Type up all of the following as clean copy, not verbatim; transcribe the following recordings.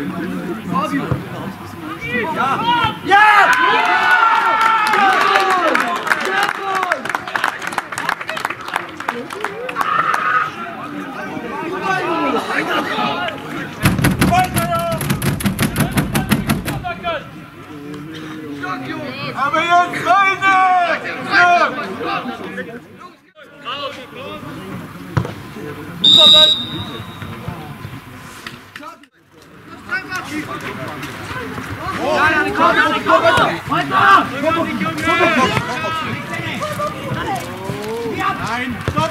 Ja! Aber jetzt rein! Nein, stopp!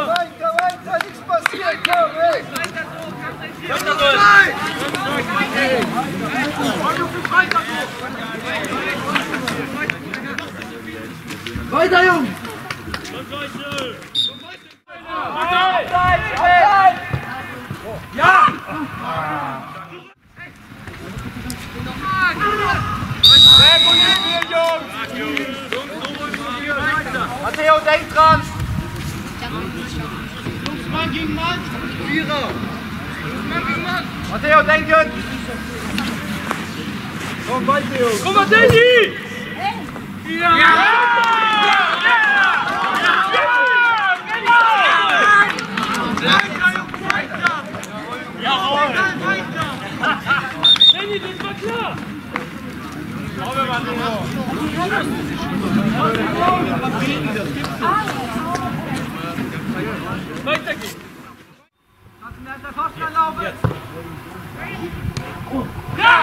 Weiter, nichts passiert, komm, ey! Weiter durch! Weiter, Jungs! Ja! Sehr gut gespielt, Jungs! Mateo, denk dran! Mann gegen Mann! Vierer! Mann gegen Mann! Matteo, denken! Komm weiter, Jungs! Komm, Matteo! Ja! Ja! Weiter geht's! Kannst du mir an der Pfosten erlauben? Jetzt! Ja!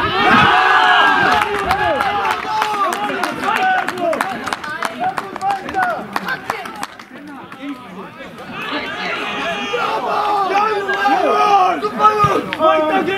Weiter geht's! Ja! Ja!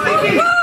Ja!